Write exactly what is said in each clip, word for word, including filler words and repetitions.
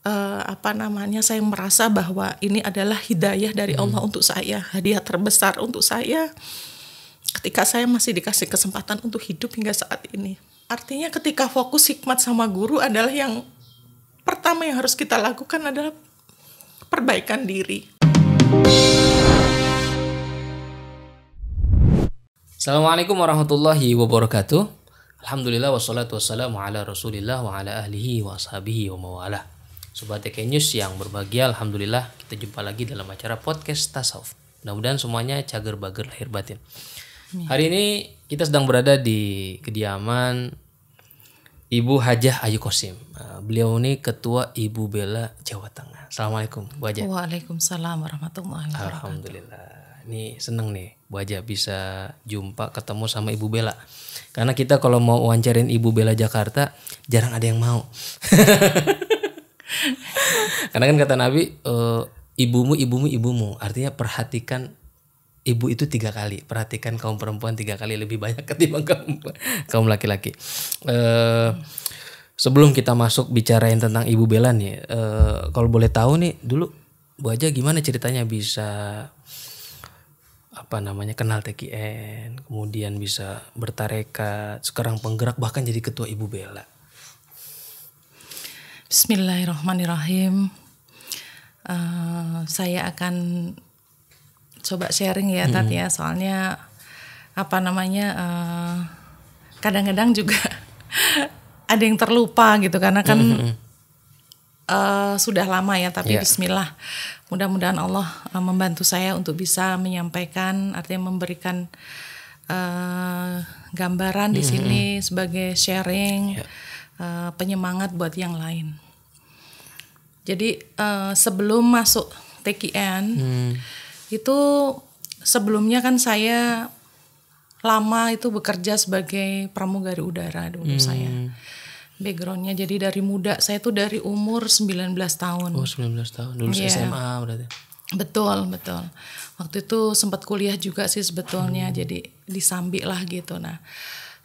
Uh, apa namanya saya merasa bahwa ini adalah hidayah dari Allah hmm. untuk saya, hadiah terbesar untuk saya ketika saya masih dikasih kesempatan untuk hidup hingga saat ini. Artinya ketika fokus hikmat sama guru adalah yang pertama yang harus kita lakukan adalah perbaikan diri. Assalamualaikum warahmatullahi wabarakatuh. Alhamdulillah wassalatu wassalamu ala rasulillah wa ala ahlihi wa ashabihi wa mawalah. Sobat T Q N News yang berbahagia, alhamdulillah kita jumpa lagi dalam acara podcast Tasawuf. Mudah-mudahan semuanya cager bager lahir batin. Hari ini kita sedang berada di kediaman Ibu Hajah Ayu Kosim. Beliau ini ketua Ibu Bela Jawa Tengah. Assalamualaikum Bu Hajah. Waalaikumsalam warahmatullahi wabarakatuh. Alhamdulillah. Ini seneng nih Bu Hajah bisa jumpa ketemu sama Ibu Bela. Karena kita kalau mau wawancarin Ibu Bela Jakarta jarang ada yang mau. Karena kan kata Nabi e, ibumu, ibumu, ibumu. Artinya perhatikan ibu itu tiga kali. Perhatikan kaum perempuan tiga kali lebih banyak ketimbang kaum, kaum laki-laki. e, Sebelum kita masuk bicarain tentang Ibu Bela nih, e, kalau boleh tahu nih dulu Bu Hajah gimana ceritanya bisa apa namanya kenal T Q N, kemudian bisa bertarekat, sekarang penggerak bahkan jadi ketua Ibu Bela. Bismillahirrahmanirrahim. Uh, saya akan coba sharing ya, hmm. Tat ya, soalnya apa namanya uh, kadang-kadang juga ada yang terlupa gitu karena kan hmm. uh, sudah lama ya. Tapi yeah. Bismillah, mudah-mudahan Allah uh, membantu saya untuk bisa menyampaikan, artinya memberikan uh, gambaran hmm. di sini sebagai sharing. Yeah. Uh, penyemangat buat yang lain. Jadi uh, sebelum masuk T Q N hmm. itu sebelumnya kan saya lama itu bekerja sebagai pramugari udara dulu. hmm. Saya backgroundnya jadi dari muda, saya tuh dari umur sembilan belas tahun. Oh, sembilan belas tahun lulus yeah. S M A berarti. Betul, betul. Waktu itu sempat kuliah juga sih sebetulnya, hmm. jadi disambi lah gitu. Nah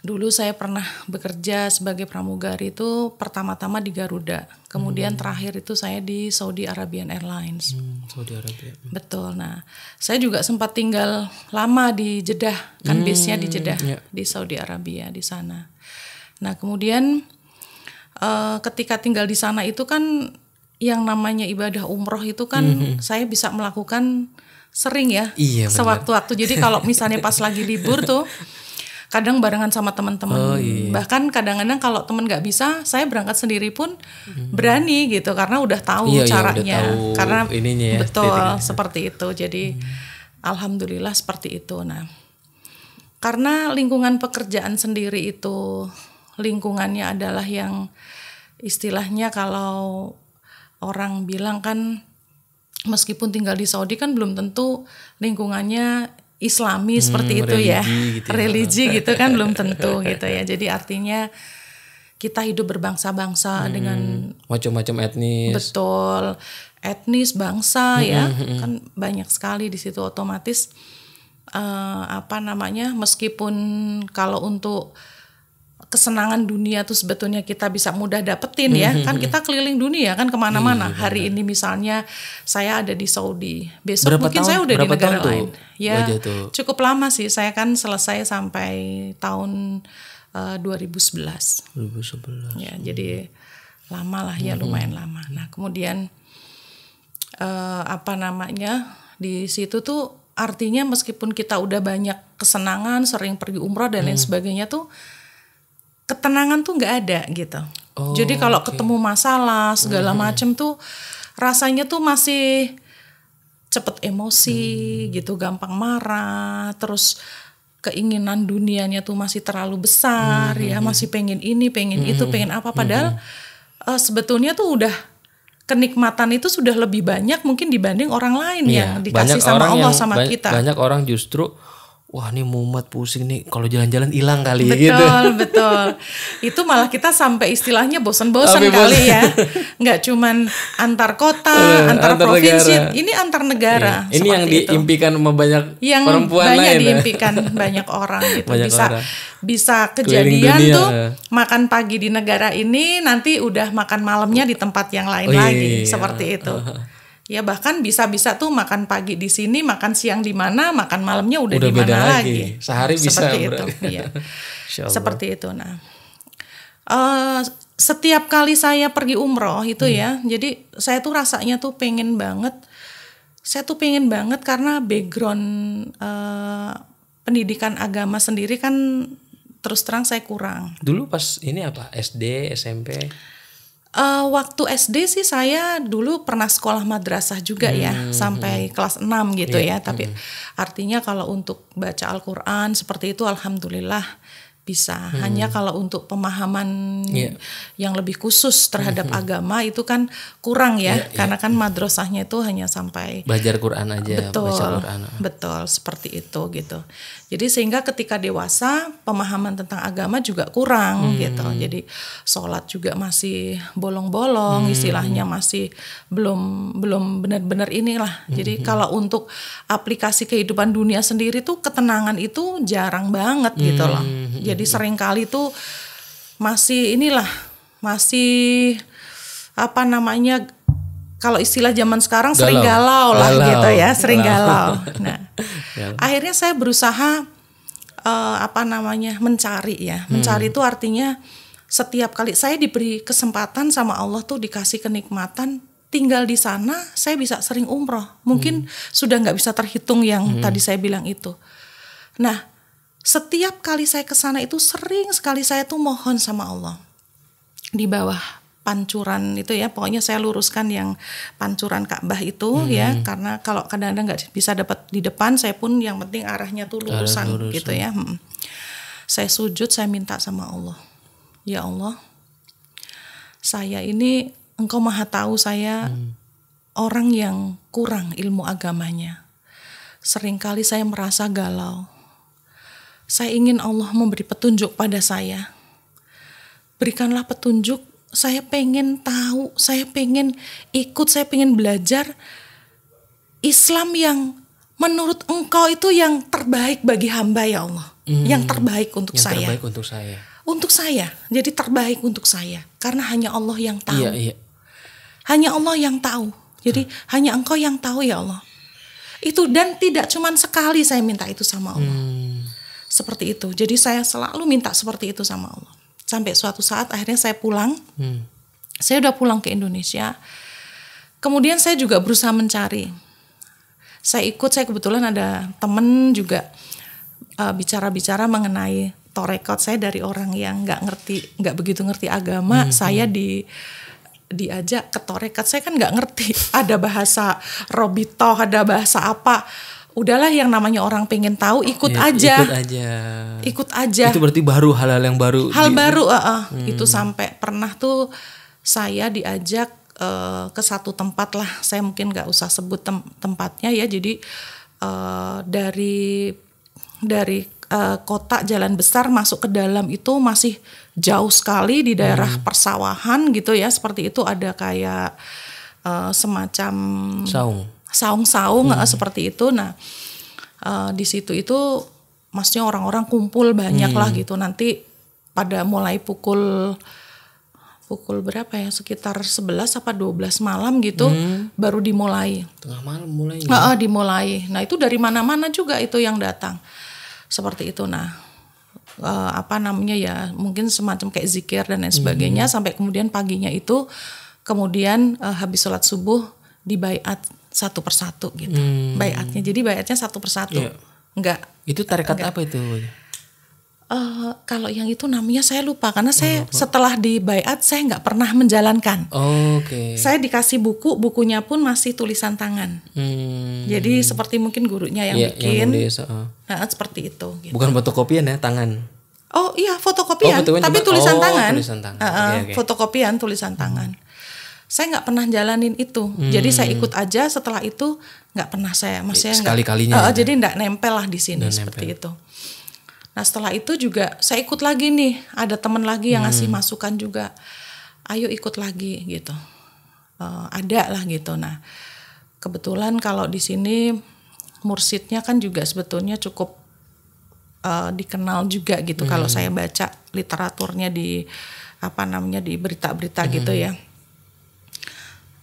dulu saya pernah bekerja sebagai pramugari itu pertama-tama di Garuda. Kemudian hmm. terakhir itu saya di Saudi Arabian Airlines. Hmm, Saudi Arabia. Betul. Nah, saya juga sempat tinggal lama di Jeddah. Kan hmm, base-nya di Jeddah, yeah. di Saudi Arabia, di sana. Nah, kemudian uh, ketika tinggal di sana itu kan yang namanya ibadah umroh itu kan mm-hmm. saya bisa melakukan sering ya. Iya, sewaktu-waktu. Jadi kalau misalnya pas lagi libur tuh kadang barengan sama teman-teman, oh, iya. bahkan kadang-kadang kalau teman nggak bisa, saya berangkat sendiri pun hmm. berani gitu karena udah tahu iya, caranya, iya, udah tahu karena ininya ya, betul titiknya. Seperti itu. Jadi hmm. alhamdulillah seperti itu. Nah, karena lingkungan pekerjaan sendiri itu lingkungannya adalah yang istilahnya kalau orang bilang kan meskipun tinggal di Saudi kan belum tentu lingkungannya Islami seperti hmm, itu religi, ya gitu religi ya. Gitu kan belum tentu gitu ya. Jadi artinya kita hidup berbangsa-bangsa hmm, dengan macam-macam etnis, betul, etnis bangsa hmm, ya hmm, kan hmm. banyak sekali di situ otomatis uh, apa namanya meskipun kalau untuk kesenangan dunia tuh sebetulnya kita bisa mudah dapetin ya, mm-hmm. kan kita keliling dunia kan kemana-mana. Mm-hmm. Hari ini misalnya saya ada di Saudi, besok berapa mungkin tahun, saya udah di negara lain. Ya cukup lama sih, saya kan selesai sampai tahun uh, dua ribu sebelas. dua ribu sebelas. Ya, hmm. jadi lama lah ya, lumayan hmm. lama. Nah kemudian uh, apa namanya di situ tuh artinya meskipun kita udah banyak kesenangan, sering pergi umroh dan hmm. lain sebagainya tuh. Ketenangan tuh nggak ada gitu. Oh, jadi kalau okay. ketemu masalah segala mm-hmm. macem tuh rasanya tuh masih cepet emosi mm. gitu, gampang marah, terus keinginan dunianya tuh masih terlalu besar mm-hmm. ya, masih pengen ini, pengen mm-hmm. itu, pengen apa. Padahal mm-hmm. uh, sebetulnya tuh udah kenikmatan itu sudah lebih banyak mungkin dibanding orang lain yeah, yang dikasih sama Allah yang, sama kita. Banyak orang justru wah ini mumet, pusing nih, kalau jalan-jalan hilang kali betul, gitu. Betul, betul. Itu malah kita sampai istilahnya bosen-bosen kali bosen. Ya. Nggak cuman antar kota, uh, antar, antar provinsi, negara. Ini antar negara. Iya. Ini yang diimpikan itu. Sama banyak yang perempuan banyak lain. Yang diimpikan banyak orang gitu. Banyak bisa orang. Bisa kejadian tuh makan pagi di negara ini, nanti udah makan malamnya di tempat yang lain oh, lagi, iya. Seperti itu. Uh-huh. Ya bahkan bisa-bisa tuh makan pagi di sini, makan siang di mana, makan malamnya udah, udah di mana lagi. lagi. Sehari bisa seperti itu. Ya. Seperti itu. Nah, uh, setiap kali saya pergi umroh itu hmm. ya, jadi saya tuh rasanya tuh pengen banget. Saya tuh pengen banget karena background uh, pendidikan agama sendiri kan terus terang saya kurang. Dulu pas ini apa? S D, S M P? Uh, waktu S D sih saya dulu pernah sekolah madrasah juga hmm, ya sampai hmm. kelas enam gitu yeah, ya tapi hmm. artinya kalau untuk baca Al-Quran seperti itu alhamdulillah bisa hmm. hanya kalau untuk pemahaman yeah. yang lebih khusus terhadap hmm. agama itu kan kurang ya yeah, karena yeah. kan madrasahnya itu hanya sampai belajar Quran aja betul, baca Quran. Betul seperti itu gitu jadi sehingga ketika dewasa pemahaman tentang agama juga kurang hmm. gitu jadi sholat juga masih bolong-bolong hmm. istilahnya masih belum belum benar-benar inilah hmm. jadi kalau untuk aplikasi kehidupan dunia sendiri tuh ketenangan itu jarang banget hmm. gitu loh jadi seringkali tuh masih inilah masih apa namanya kalau istilah zaman sekarang galau. Sering galau lah galau. Gitu ya sering galau, galau. Nah galau. Akhirnya saya berusaha uh, apa namanya mencari ya mencari itu hmm. artinya setiap kali saya diberi kesempatan sama Allah tuh dikasih kenikmatan tinggal di sana saya bisa sering umroh mungkin hmm. sudah nggak bisa terhitung yang hmm. tadi saya bilang itu. Nah setiap kali saya ke sana itu sering sekali saya tuh mohon sama Allah di bawah pancuran itu ya pokoknya saya luruskan yang pancuran Ka'bah itu hmm. ya karena kalau kadang-kadang nggak bisa dapat di depan saya pun yang penting arahnya tuh lurusan, lurusan. Gitu ya hmm. saya sujud saya minta sama Allah ya Allah saya ini Engkau Maha Tahu saya hmm. orang yang kurang ilmu agamanya seringkali saya merasa galau. Saya ingin Allah memberi petunjuk pada saya. Berikanlah petunjuk, saya pengen tahu, saya pengen ikut, saya pengen belajar Islam yang menurut Engkau itu yang terbaik bagi hamba ya Allah. Hmm, yang terbaik untuk yang saya. Yang terbaik untuk saya. Untuk saya, jadi terbaik untuk saya. Karena hanya Allah yang tahu. Iya, iya. Hanya Allah yang tahu. Jadi hmm. hanya Engkau yang tahu ya Allah. Itu dan tidak cuma sekali saya minta itu sama Allah. Hmm. Seperti itu, jadi saya selalu minta seperti itu sama Allah. Sampai suatu saat akhirnya saya pulang, hmm. saya udah pulang ke Indonesia. Kemudian saya juga berusaha mencari. Saya ikut, saya kebetulan ada temen juga uh, bicara-bicara mengenai torekot. Saya dari orang yang nggak ngerti, nggak begitu ngerti agama. Hmm. Saya di diajak ke torekot. Saya kan nggak ngerti. Ada bahasa robitoh, ada bahasa apa. Udahlah yang namanya orang pengen tahu ikut ya, aja. Ikut aja. Ikut aja. Itu berarti baru hal-hal yang baru. Hal di... baru, uh, uh. Hmm. Itu sampai pernah tuh saya diajak uh, ke satu tempat lah. Saya mungkin nggak usah sebut tem- tempatnya ya. Jadi uh, dari dari uh, kota Jalan Besar masuk ke dalam itu masih jauh sekali di daerah hmm. persawahan gitu ya. Seperti itu ada kayak uh, semacam saung. saung-saung hmm. seperti itu. Nah, uh, di situ itu maksudnya orang-orang kumpul banyak hmm. lah gitu. Nanti pada mulai pukul pukul berapa ya? Sekitar sebelas apa dua belas malam gitu hmm. baru dimulai. Tengah malam mulai. Uh, uh, dimulai. Nah, itu dari mana-mana juga itu yang datang. Seperti itu. Nah, uh, apa namanya ya? Mungkin semacam kayak zikir dan lain sebagainya hmm. sampai kemudian paginya itu kemudian uh, habis sholat subuh dibaiat satu persatu gitu, hmm. bayatnya. Jadi bayatnya satu persatu, yeah. enggak. Itu tarekat enggak. Apa itu? Uh, kalau yang itu namanya saya lupa karena saya oh, setelah dibayat saya nggak pernah menjalankan. Oh, Oke. Okay. Saya dikasih buku, bukunya pun masih tulisan tangan. Hmm. Jadi seperti mungkin gurunya yang yeah, bikin. Yang uh. nah, seperti itu. Gitu. Bukan fotokopian ya, tangan? Oh iya fotokopian, oh, tapi tulisan, oh, tangan. tulisan tangan. Uh, okay, okay. Fotokopian tulisan tangan. saya nggak pernah jalanin itu. Hmm. Jadi saya ikut aja, setelah itu nggak pernah saya masih sekali-kalinya. Uh, ya. Jadi nggak nempel lah di sini, nggak seperti nempel. Itu. Nah setelah itu juga saya ikut lagi nih, ada teman lagi yang hmm. ngasih masukan juga, ayo ikut lagi gitu. Uh, ada lah gitu. Nah kebetulan kalau di sini mursidnya kan juga sebetulnya cukup uh, dikenal juga gitu. Hmm. Kalau saya baca literaturnya di apa namanya di berita-berita hmm. gitu ya.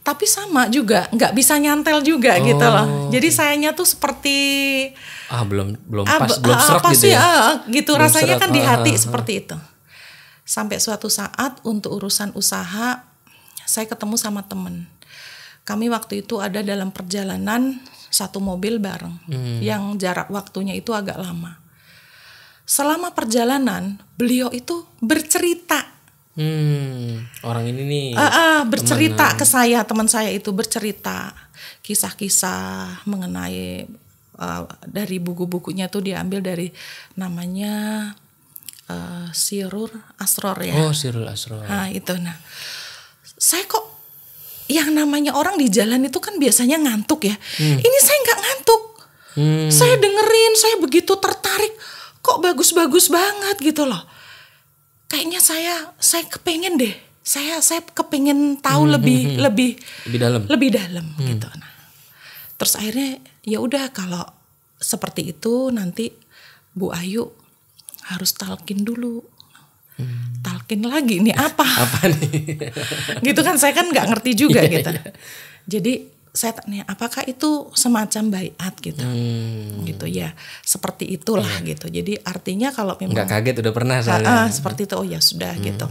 Tapi sama juga, nggak bisa nyantel juga oh, gitu loh. Jadi okay. sayanya tuh seperti ah belum belum pas, ab, belum serak gitu sih, ya. Ah, gitu belum rasanya serak. Kan di hati ah, seperti ah. itu. Sampai suatu saat untuk urusan usaha saya ketemu sama temen. Kami waktu itu ada dalam perjalanan satu mobil bareng, hmm. yang jarak waktunya itu agak lama. Selama perjalanan beliau itu bercerita. Hmm, orang ini nih uh, uh, bercerita temen. Ke saya, teman saya itu bercerita kisah-kisah mengenai uh, dari buku-bukunya tuh diambil dari namanya uh, Sirrul Asrar ya. Oh, Sirrul Asrar. Nah, itu nah. Saya kok yang namanya orang di jalan itu kan biasanya ngantuk ya. Hmm. Ini saya nggak ngantuk. Hmm. Saya dengerin, saya begitu tertarik. Kok bagus-bagus banget gitu loh. Kayaknya saya saya kepengen deh. Saya saya kepengen tahu hmm, lebih hmm, lebih lebih dalam. Lebih dalam hmm. gitu. Nah. Terus akhirnya ya udah kalau seperti itu nanti Bu Ayu harus talkin dulu. Hmm. Talkin lagi nih apa? Apa nih? Gitu kan saya kan nggak ngerti juga yeah, gitu. Yeah. Jadi saya tanya apakah itu semacam baiat gitu, hmm. gitu ya seperti itulah yeah. gitu. Jadi artinya kalau memang nggak kaget udah pernah saya. Ah, seperti itu oh ya sudah hmm. gitu.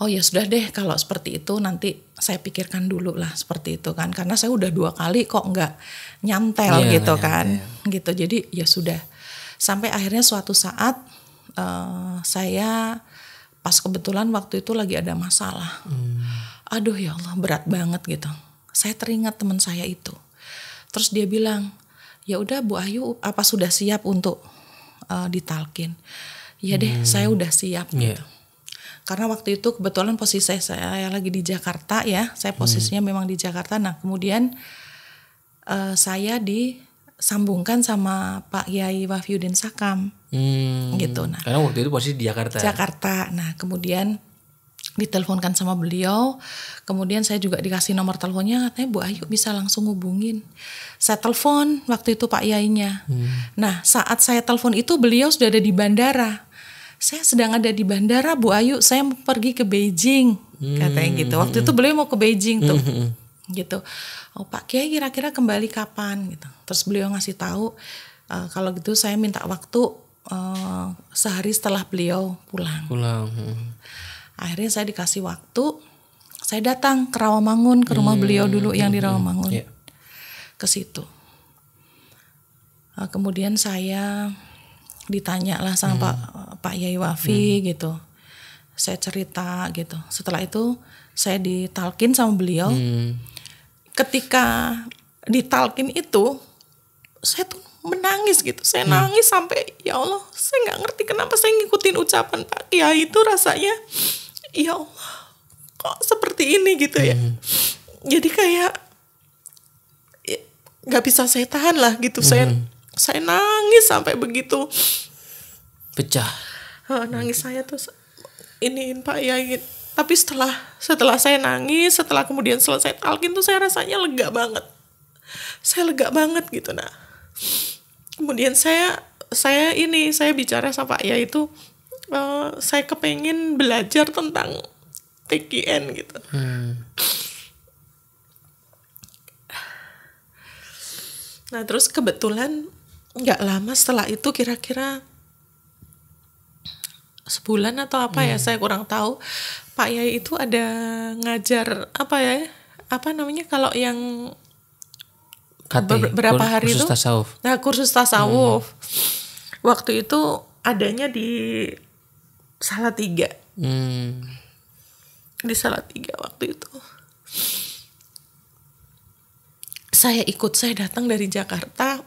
Oh ya sudah deh kalau seperti itu nanti saya pikirkan dulu lah seperti itu kan karena saya udah dua kali kok nggak nyantel yeah, gitu nyantel. Kan gitu. Jadi ya sudah sampai akhirnya suatu saat uh, saya pas kebetulan waktu itu lagi ada masalah. Hmm. Aduh ya Allah berat banget gitu. Saya teringat teman saya itu. Terus dia bilang, ya udah Bu Ayu, apa sudah siap untuk uh, ditalkin? Ya deh, hmm. saya udah siap yeah. gitu. Karena waktu itu kebetulan posisi saya, saya lagi di Jakarta ya. Saya posisinya hmm. memang di Jakarta. Nah kemudian uh, saya disambungkan sama Pak Kiai Wahyudin Sakam, hmm. gitu. Nah karena waktu itu posisi di Jakarta. Jakarta. Nah kemudian diteleponkan sama beliau, kemudian saya juga dikasih nomor teleponnya, katanya Bu Ayu bisa langsung hubungin. Saya telepon waktu itu Pak Yainya. Hmm. Nah saat saya telepon itu beliau sudah ada di bandara. Saya sedang ada di bandara Bu Ayu, saya mau pergi ke Beijing, hmm. katanya gitu. Waktu itu beliau mau ke Beijing tuh, hmm. gitu. Oh Pak Kiai kira-kira kembali kapan? Gitu. Terus beliau ngasih tahu e, kalau gitu saya minta waktu e, sehari setelah beliau pulang. Pulang. Hmm. Akhirnya saya dikasih waktu, saya datang ke Rawamangun, ke rumah hmm, beliau dulu hmm, yang di Rawamangun, yeah. ke situ. Nah, kemudian saya ditanya lah sama hmm. Pak Pak Yai Wafi hmm. gitu, saya cerita gitu. Setelah itu saya ditalkin sama beliau. Hmm. Ketika ditalkin itu, saya tuh menangis gitu, saya hmm. nangis sampai ya Allah, saya nggak ngerti kenapa saya ngikutin ucapan Pak Kiai itu rasanya. Ya Allah, kok seperti ini gitu ya. Mm. Jadi kayak nggak ya, bisa saya tahan lah gitu. Mm. Saya saya nangis sampai begitu pecah. Oh, nangis mm. saya tuh iniin Pak Yai. Tapi setelah setelah saya nangis, setelah kemudian selesai talkin tuh saya rasanya lega banget. Saya lega banget gitu nah. Kemudian saya saya ini saya bicara sama Pak Yai itu. Uh, saya kepengen belajar tentang T Q N gitu. Hmm. Nah terus kebetulan nggak lama setelah itu kira-kira sebulan atau apa hmm. ya saya kurang tahu. Pak Yai itu ada ngajar apa ya? Apa namanya kalau yang Kati, berapa hari kursus itu? Tasawuf. Nah kursus tasawuf. Hmm. Waktu itu adanya di Salatiga, hmm. di Salatiga waktu itu. Saya ikut, saya datang dari Jakarta.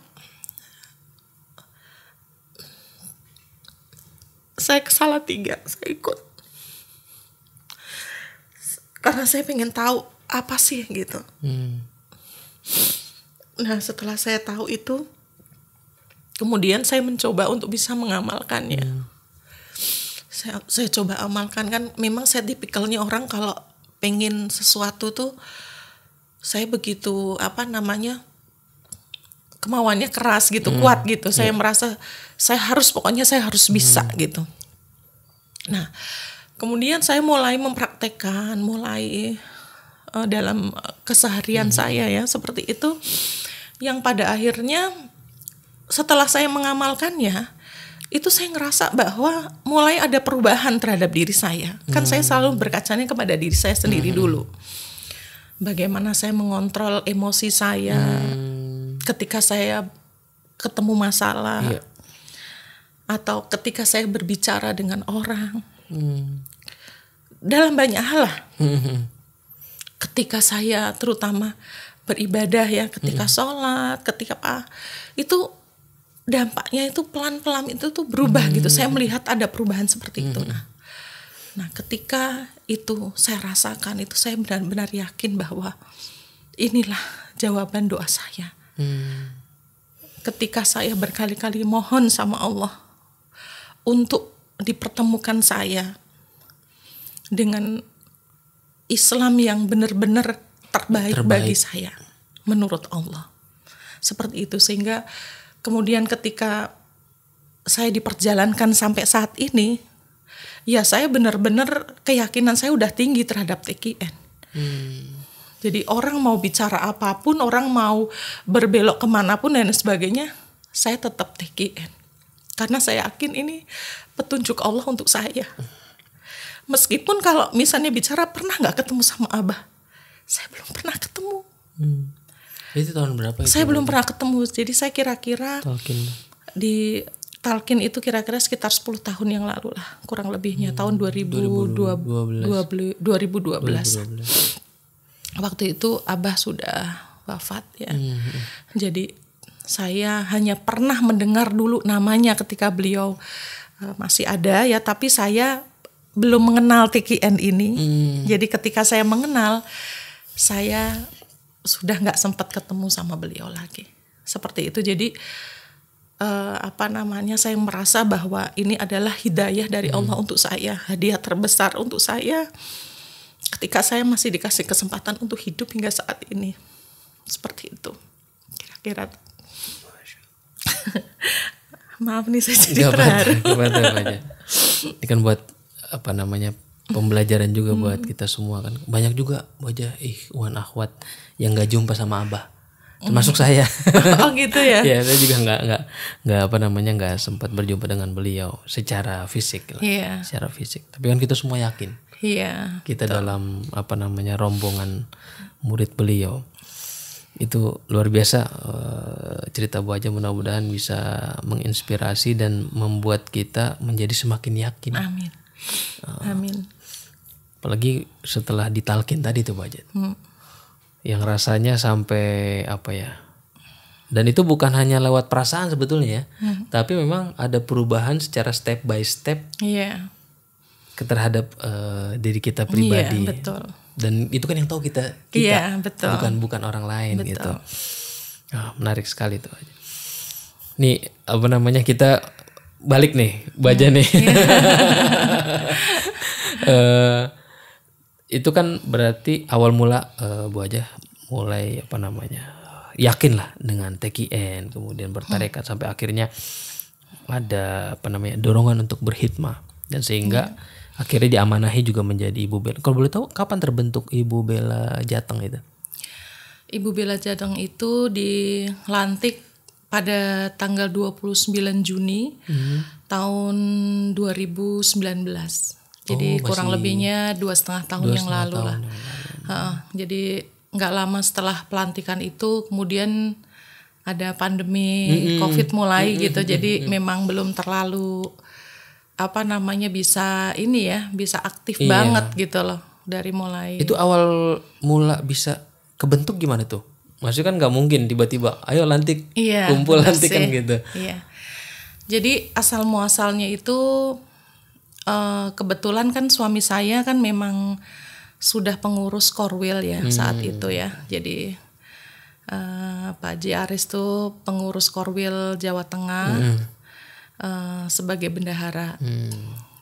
Saya ke Salatiga, saya ikut. karena saya pengen tahu apa sih gitu. Hmm. Nah setelah saya tahu itu, kemudian saya mencoba untuk bisa mengamalkannya. Hmm. Saya, saya coba amalkan, kan memang saya tipikalnya orang kalau pengen sesuatu tuh saya begitu apa namanya kemauannya keras gitu, hmm. kuat gitu. Saya yeah. merasa saya harus, pokoknya saya harus bisa hmm. gitu. Nah kemudian saya mulai mempraktekkan, mulai uh, dalam keseharian hmm. saya ya seperti itu, yang pada akhirnya setelah saya mengamalkannya itu saya ngerasa bahwa mulai ada perubahan terhadap diri saya. Kan hmm. saya selalu berkacanya kepada diri saya sendiri hmm. dulu. Bagaimana saya mengontrol emosi saya hmm. ketika saya ketemu masalah, iya. atau ketika saya berbicara dengan orang hmm. dalam banyak hal lah. Hmm. Ketika saya terutama beribadah ya, ketika hmm. sholat, ketika apa itu. Dampaknya itu pelan-pelan itu tuh berubah hmm. gitu. Saya melihat ada perubahan seperti hmm. itu. Nah, nah ketika itu saya rasakan itu, saya benar-benar yakin bahwa inilah jawaban doa saya. Hmm. Ketika saya berkali-kali mohon sama Allah untuk dipertemukan saya dengan Islam yang benar-benar terbaik, terbaik bagi saya menurut Allah. Seperti itu, sehingga kemudian ketika saya diperjalankan sampai saat ini, ya saya benar-benar keyakinan saya udah tinggi terhadap T Q N. Hmm. Jadi orang mau bicara apapun, orang mau berbelok kemanapun dan sebagainya, saya tetap T Q N. Karena saya yakin ini petunjuk Allah untuk saya. Meskipun kalau misalnya bicara pernah nggak ketemu sama Abah, saya belum pernah ketemu. Hmm. Itu tahun berapa itu? Saya belum pernah ketemu. Jadi saya kira-kira talkin. Di talkin itu kira-kira sekitar sepuluh tahun yang lalu lah, kurang lebihnya hmm. tahun dua ribu dua belas. dua ribu dua belas. Waktu itu Abah sudah wafat ya. Hmm. Jadi saya hanya pernah mendengar dulu namanya ketika beliau uh, masih ada ya, tapi saya belum mengenal T Q N ini. Hmm. Jadi ketika saya mengenal, saya sudah nggak sempat ketemu sama beliau lagi, seperti itu. Jadi uh, apa namanya, saya merasa bahwa ini adalah hidayah dari hmm. Allah untuk saya, hadiah terbesar untuk saya ketika saya masih dikasih kesempatan untuk hidup hingga saat ini, seperti itu kira-kira. Maaf nih saya jadi terharu. Ini kan buat apa namanya pembelajaran juga hmm. buat kita semua kan. Banyak juga wajah ikhwan akhwat yang nggak jumpa sama Abah, termasuk hmm. saya. Oh gitu ya. Ya saya juga nggak nggak nggak apa namanya nggak sempat berjumpa dengan beliau secara fisik lah, yeah. secara fisik. Tapi kan kita semua yakin. Iya. Yeah, kita betul. Dalam apa namanya rombongan murid beliau itu luar biasa. Cerita Bu Aja mudah-mudahan bisa menginspirasi dan membuat kita menjadi semakin yakin. Amin. Uh, Amin. Apalagi setelah ditalkin tadi tuh budget, hmm. yang rasanya sampai apa ya? Dan itu bukan hanya lewat perasaan sebetulnya ya, hmm. tapi memang ada perubahan secara step by step yeah. terhadap uh, diri kita pribadi. Yeah, betul. Dan itu kan yang tahu kita, kita yeah, betul. bukan bukan orang lain betul. Gitu. Oh, menarik sekali tuh. Nih apa namanya kita balik nih, baca nih. uh, itu kan berarti awal mula uh, Bu Aja mulai apa namanya yakin lah dengan T Q N, kemudian bertarekat hmm. sampai akhirnya ada apa namanya dorongan untuk berkhidmah, dan sehingga hmm. akhirnya diamanahi juga menjadi Ibu Bela. Kalau boleh tahu kapan terbentuk Ibu Bela Jateng itu? Ibu Bela Jateng itu dilantik pada tanggal dua puluh sembilan Juni hmm. tahun dua ribu sembilan belas. Jadi oh, kurang lebihnya dua setengah tahun yang lalu lah. Uh, jadi nggak lama setelah pelantikan itu, kemudian ada pandemi mm-hmm. COVID mulai mm-hmm. gitu. Jadi mm-hmm. memang belum terlalu apa namanya bisa ini ya, bisa aktif iya. banget gitu loh dari mulai. Itu awal mula bisa kebentuk gimana tuh? Maksudnya kan nggak mungkin tiba-tiba ayo lantik iya, kumpul lantik kan gitu. Iya. Jadi asal muasalnya itu uh, kebetulan kan suami saya kan memang sudah pengurus Korwil ya hmm. saat itu ya. Jadi uh, Pak Ji Aris tuh pengurus Korwil Jawa Tengah hmm. uh, sebagai bendahara. Hmm.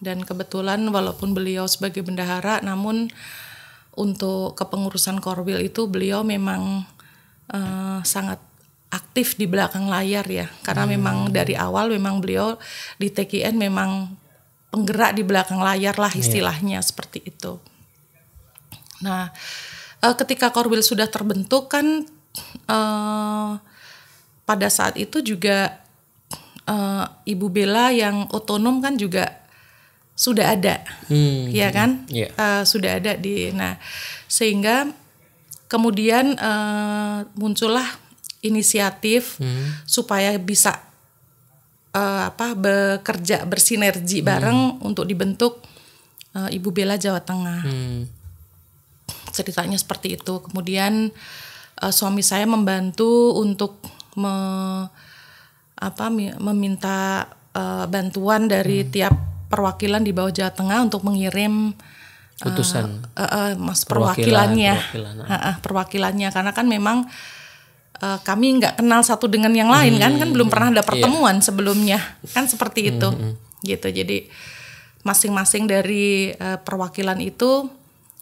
Dan kebetulan walaupun beliau sebagai bendahara, namun untuk kepengurusan Korwil itu beliau memang uh, sangat aktif di belakang layar ya. Karena hmm. memang dari awal memang beliau di T Q N memang penggerak di belakang layar lah istilahnya yeah. seperti itu. Nah uh, ketika Korwil sudah terbentuk kan uh, pada saat itu juga uh, Ibu Bela yang otonom kan juga sudah ada, hmm, ya kan, yeah. uh, sudah ada di. Nah, sehingga kemudian uh, muncullah inisiatif hmm. supaya bisa uh, apa bekerja bersinergi hmm. bareng untuk dibentuk uh, Ibu Bela Jawa Tengah. Hmm. Ceritanya seperti itu. Kemudian uh, suami saya membantu untuk me, apa meminta uh, bantuan dari hmm. tiap perwakilan di bawah Jawa Tengah untuk mengirim utusan uh, uh, uh, mas perwakilannya perwakilan, perwakilan. Uh, uh, perwakilannya karena kan memang uh, kami nggak kenal satu dengan yang lain hmm, kan kan belum pernah ada pertemuan iya. sebelumnya kan seperti itu hmm, gitu. Jadi masing-masing dari uh, perwakilan itu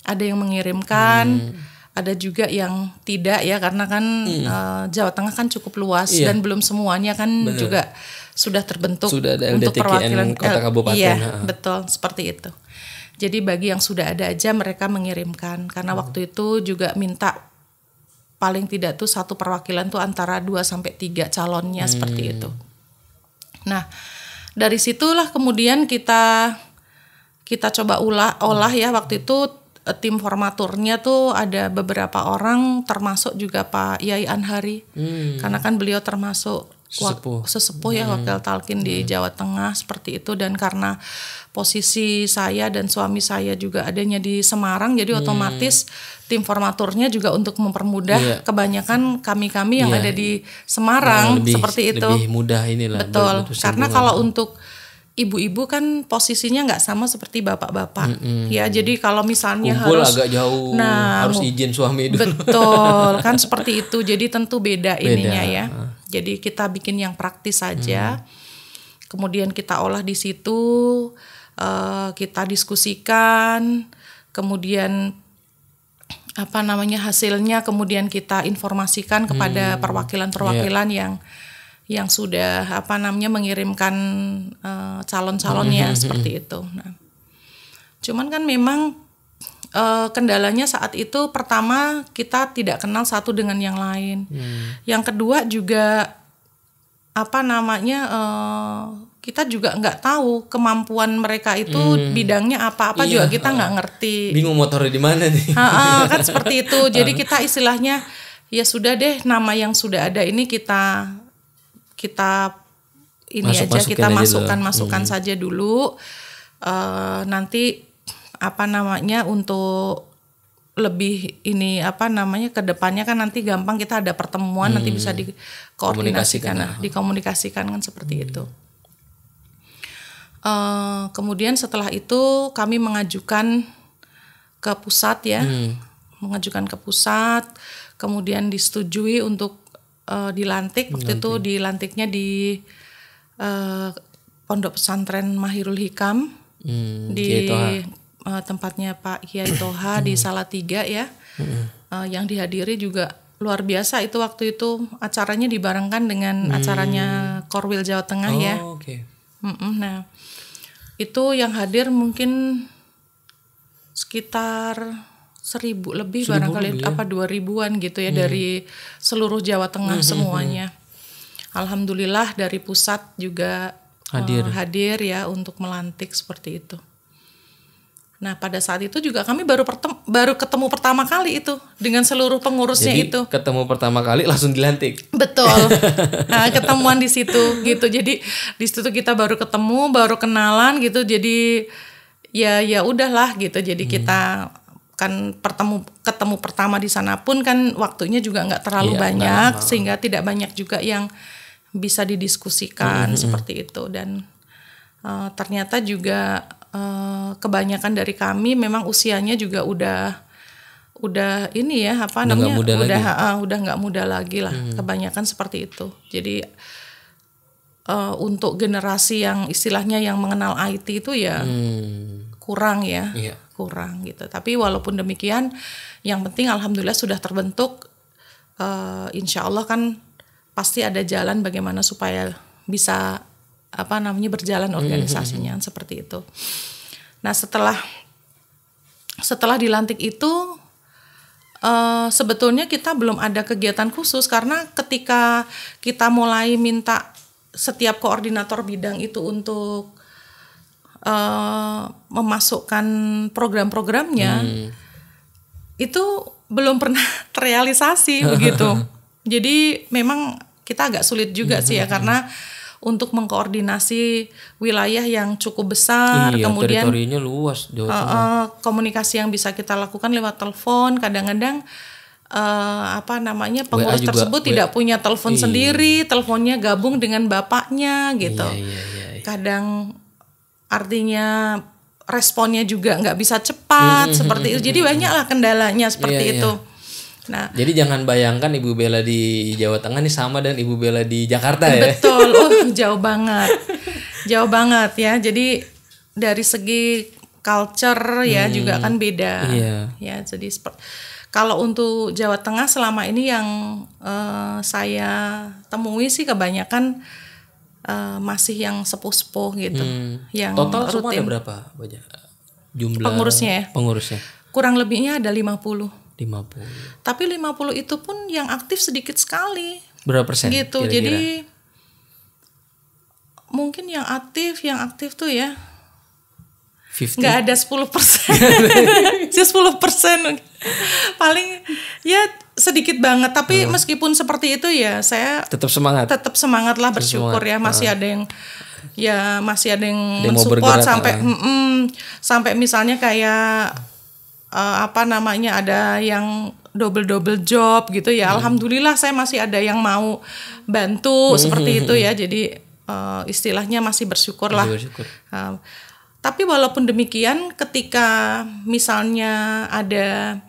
ada yang mengirimkan hmm. ada juga yang tidak ya karena kan hmm. uh, Jawa Tengah kan cukup luas iya. dan belum semuanya kan bener. Juga sudah terbentuk sudah ada untuk perwakilan kota kabupaten. Iya, ha. Betul seperti itu. Jadi bagi yang sudah ada aja mereka mengirimkan karena hmm. waktu itu juga minta paling tidak tuh satu perwakilan tuh antara dua sampai tiga calonnya hmm. seperti itu. Nah, dari situlah kemudian kita kita coba ulah olah ya waktu itu. Tim formaturnya tuh ada beberapa orang termasuk juga Pak Yai Anhari hmm. karena kan beliau termasuk sesepuh, sesepuh ya hmm. wakil talkin hmm. di Jawa Tengah seperti itu. Dan karena posisi saya dan suami saya juga adanya di Semarang jadi hmm. otomatis tim formaturnya juga untuk mempermudah yeah. kebanyakan kami-kami yang yeah. ada di Semarang nah, lebih, seperti itu lebih mudah inilah betul karena kalau untuk ibu-ibu kan posisinya nggak sama seperti bapak-bapak, mm-hmm. ya. Jadi kalau misalnya kumpul harus agak jauh, nah, harus izin suami dulu. Betul, kan seperti itu. Jadi tentu beda, beda. ininya ya. Jadi kita bikin yang praktis saja. Mm. Kemudian kita olah di situ, uh, kita diskusikan. Kemudian apa namanya hasilnya? Kemudian kita informasikan kepada mm. perwakilan-perwakilan yeah. yang yang sudah apa namanya mengirimkan uh, calon-calonnya seperti itu. Nah, cuman kan memang uh, kendalanya saat itu pertama kita tidak kenal satu dengan yang lain. Hmm. Yang kedua juga apa namanya uh, kita juga nggak tahu kemampuan mereka itu hmm. bidangnya apa-apa iya, juga kita nggak uh, ngerti. Bingung motornya di mana nih? Ha-ha, kan seperti itu. Jadi kita istilahnya ya sudah deh nama yang sudah ada ini kita kita ini Masuk, aja kita masukkan aja masukkan hmm. saja dulu uh, nanti apa namanya untuk lebih ini apa namanya kedepannya kan nanti gampang kita ada pertemuan hmm. nanti bisa dikoordinasikan nah, dikomunikasikan kan seperti hmm. itu. Uh, kemudian setelah itu kami mengajukan ke pusat ya hmm. mengajukan ke pusat kemudian disetujui untuk Uh, dilantik waktu Lantik. itu dilantiknya di uh, Pondok Pesantren Mahirul Hikam hmm, di uh, tempatnya Pak Kiai Toha di Salatiga ya uh, yang dihadiri juga luar biasa itu waktu itu acaranya dibarengkan dengan hmm. acaranya Korwil Jawa Tengah oh, ya okay. Nah itu yang hadir mungkin sekitar seribu lebih seribu barangkali lebih, ya? Apa dua ribuan gitu ya hmm. dari seluruh Jawa Tengah hmm. semuanya. Alhamdulillah dari pusat juga hadir uh, hadir ya untuk melantik seperti itu. Nah pada saat itu juga kami baru pertem- baru ketemu pertama kali itu dengan seluruh pengurusnya. Jadi, itu ketemu pertama kali langsung dilantik. Betul. Nah, ketemuan di situ gitu. Jadi di situ kita baru ketemu baru kenalan gitu. Jadi ya ya udahlah gitu. Jadi hmm. kita kan pertemu ketemu pertama di sana pun kan waktunya juga nggak terlalu iya, banyak nah, sehingga nah. tidak banyak juga yang bisa didiskusikan mm-hmm. seperti itu. Dan uh, ternyata juga uh, kebanyakan dari kami memang usianya juga udah udah ini ya apa udah namanya muda udah uh, udah nggak muda lagi lah, hmm. kebanyakan seperti itu. Jadi uh, untuk generasi yang istilahnya yang mengenal I T itu ya hmm. kurang ya, yeah. kurang gitu. Tapi walaupun demikian, yang penting alhamdulillah sudah terbentuk. Uh, insya Allah kan pasti ada jalan bagaimana supaya bisa apa namanya berjalan organisasinya, hmm. seperti itu. Nah setelah setelah dilantik itu, Uh, sebetulnya kita belum ada kegiatan khusus, karena ketika kita mulai minta setiap koordinator bidang itu untuk uh, memasukkan program-programnya, hmm. itu belum pernah terrealisasi begitu. Jadi memang kita agak sulit juga sih ya, karena untuk mengkoordinasi wilayah yang cukup besar, iya, kemudian teritorinya luas, Jawa Tengah. Uh, uh, komunikasi yang bisa kita lakukan lewat telepon, kadang-kadang uh, apa namanya pengurus tersebut W A. tidak punya telepon iya. sendiri, teleponnya gabung dengan bapaknya gitu. Iya, iya, iya, iya. Kadang artinya responnya juga nggak bisa cepat, mm-hmm, seperti itu. Jadi banyaklah kendalanya seperti iya, itu. Iya. Nah, jadi jangan bayangkan Ibu Bela di Jawa Tengah nih sama dan Ibu Bela di Jakarta ya. Betul, oh, jauh banget, jauh banget ya. Jadi dari segi culture ya hmm, juga kan beda. Iya. Ya, jadi kalau untuk Jawa Tengah selama ini yang uh, saya temui sih kebanyakan uh, masih yang sepuh-sepuh gitu, hmm. yang total rutin. Semua ada berapa banyak jumlah pengurusnya? Ya? Pengurusnya kurang lebihnya ada lima puluh. lima puluh. Tapi lima puluh itu pun yang aktif sedikit sekali. Berapa persen? Gitu. Kira-kira. Jadi mungkin yang aktif, yang aktif tuh ya lima puluh? Nggak ada sepuluh persen. sepuluh persen paling ya sedikit banget. Tapi hmm. meskipun seperti itu ya saya tetap semangat. Tetap semangat lah, bersyukur semangat. Ya masih hmm. ada yang ya masih ada yang mensupport sampai mm -mm, sampai misalnya kayak Uh, apa namanya ada yang double-double job gitu ya, hmm. alhamdulillah saya masih ada yang mau bantu, hmm. seperti itu ya. Jadi uh, istilahnya masih bersyukur lah, masih bersyukur. Uh, tapi walaupun demikian ketika misalnya ada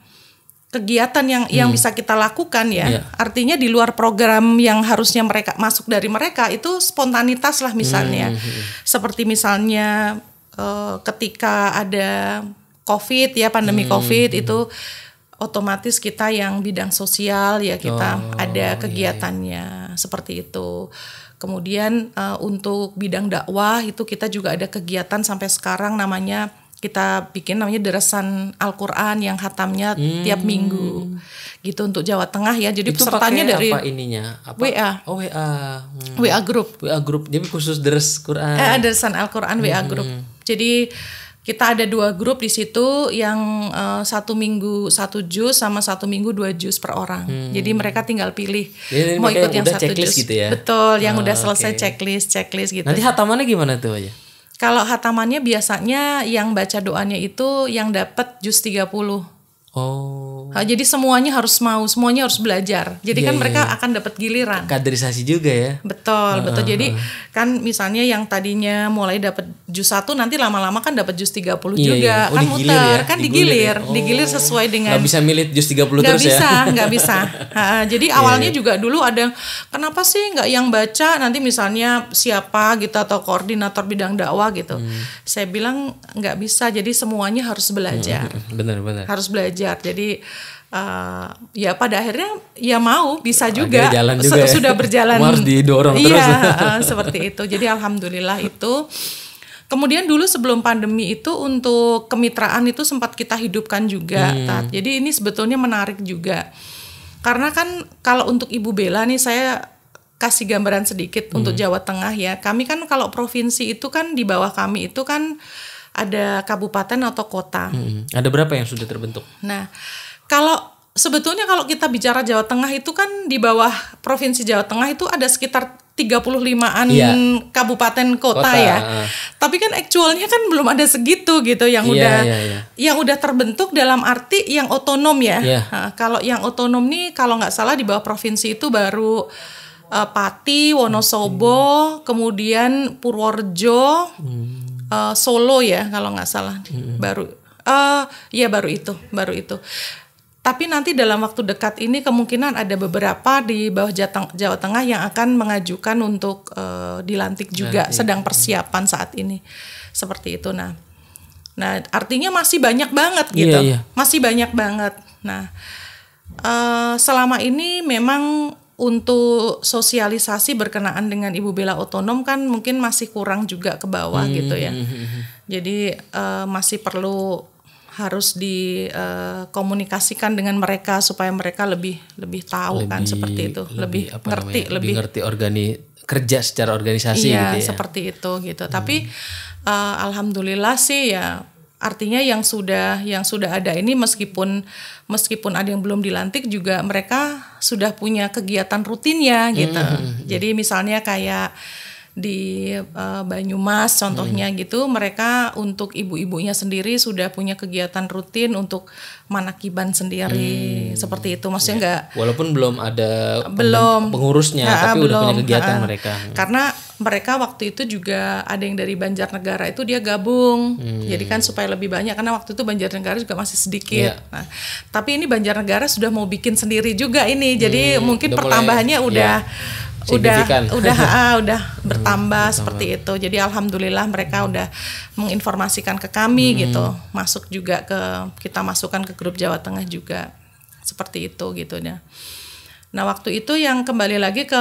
kegiatan yang hmm. yang bisa kita lakukan ya, yeah. artinya di luar program yang harusnya mereka masuk dari mereka, itu spontanitas lah misalnya, hmm. seperti misalnya uh, ketika ada COVID ya, pandemi hmm. COVID itu otomatis kita yang bidang sosial ya kita oh, ada kegiatannya iya. seperti itu. Kemudian uh, untuk bidang dakwah itu kita juga ada kegiatan sampai sekarang, namanya kita bikin namanya deresan Al-Qur'an yang khatamnya hmm. tiap minggu. Gitu untuk Jawa Tengah ya. Jadi itu pesertanya dari apa ininya? Apa? W A. Oh, W A. Hmm. W A group. W A group. Jadi khusus deres Qur'an. Eh, deresan Al-Qur'an hmm. W A group. Jadi kita ada dua grup di situ, yang uh, satu minggu satu juz sama satu minggu dua juz per orang. Hmm. Jadi mereka tinggal pilih jadi, mau ikut yang, yang satu juz. Gitu ya? Betul, yang oh, udah selesai okay. checklist, checklist gitu. Nanti hatamannya gimana tuh aja? Kalau hatamannya biasanya yang baca doanya itu yang dapat juz tiga puluh. Oh. Nah, jadi semuanya harus mau, semuanya harus belajar. Jadi yeah, kan yeah. mereka akan dapat giliran. Kaderisasi juga ya. Betul, uh, betul. Uh, jadi uh. kan misalnya yang tadinya mulai dapat juz satu, nanti lama-lama kan dapat juz tiga puluh yeah, juga. Yeah. Oh, kan muter, ya? Kan digilir, digilir. Oh. digilir sesuai dengan. Gak bisa milih juz tiga puluh gak terus bisa, ya. Gak bisa, gak bisa. Jadi awalnya yeah. juga dulu ada kenapa sih nggak yang baca, nanti misalnya siapa gitu atau koordinator bidang dakwah gitu. Hmm. Saya bilang nggak bisa. Jadi semuanya harus belajar. Hmm, bener, bener. Harus belajar. Jadi uh, ya pada akhirnya ya mau bisa juga, jalan juga ya. Sudah berjalan harus didorong terus ya, uh, seperti itu. Jadi alhamdulillah itu. Kemudian dulu sebelum pandemi itu untuk kemitraan itu sempat kita hidupkan juga. hmm. Tat. Jadi ini sebetulnya menarik juga, karena kan kalau untuk Ibu Bela nih saya kasih gambaran sedikit hmm. untuk Jawa Tengah ya. Kami kan kalau provinsi itu kan di bawah kami itu kan ada kabupaten atau kota. Hmm, ada berapa yang sudah terbentuk? Nah, kalau sebetulnya kalau kita bicara Jawa Tengah itu kan di bawah provinsi Jawa Tengah itu ada sekitar tiga puluh limaan yeah. kabupaten kota, kota ya. Uh. Tapi kan actualnya kan belum ada segitu gitu yang yeah, udah yeah, yeah. yang udah terbentuk dalam arti yang otonom ya. Yeah. Nah, kalau yang otonom nih kalau nggak salah di bawah provinsi itu baru uh, Pati, Wonosobo, hmm. kemudian Purworejo. Hmm. uh, Solo ya kalau nggak salah, hmm. baru uh, ya baru itu baru itu. Tapi nanti dalam waktu dekat ini kemungkinan ada beberapa di bawah Jawa Tengah yang akan mengajukan untuk uh, dilantik juga, dilantik. Sedang persiapan saat ini seperti itu. Nah, nah artinya masih banyak banget gitu, yeah, yeah. masih banyak banget. Nah, uh, selama ini memang untuk sosialisasi berkenaan dengan Ibu Bela Otonom kan mungkin masih kurang juga ke bawah hmm. gitu ya. Jadi uh, masih perlu harus dikomunikasikan uh, dengan mereka supaya mereka lebih lebih tahu lebih, kan seperti itu, lebih, lebih ngerti, namanya, lebih ngerti organi kerja secara organisasi. Iya, gitu ya. Seperti itu gitu. Hmm. Tapi uh, alhamdulillah sih ya, artinya yang sudah yang sudah ada ini meskipun meskipun ada yang belum dilantik juga mereka sudah punya kegiatan rutinnya gitu. Hmm. Jadi misalnya kayak di uh, Banyumas contohnya hmm. gitu, mereka untuk ibu-ibunya sendiri sudah punya kegiatan rutin untuk manakiban sendiri hmm. seperti itu, maksudnya enggak ya. Walaupun belum ada belum pengurusnya nah, tapi belum, udah punya kegiatan nah, mereka karena mereka waktu itu juga ada yang dari Banjarnegara itu dia gabung hmm. jadi kan supaya lebih banyak karena waktu itu Banjarnegara juga masih sedikit ya. Nah, tapi ini Banjarnegara sudah mau bikin sendiri juga ini, jadi hmm, mungkin udah pertambahannya mulai, udah ya. udah udah uh, udah bertambah hmm, seperti itu. Jadi alhamdulillah mereka hmm. udah menginformasikan ke kami hmm. gitu, masuk juga ke kita masukkan ke grup Jawa Tengah juga seperti itu gitu ya. Nah waktu itu yang kembali lagi ke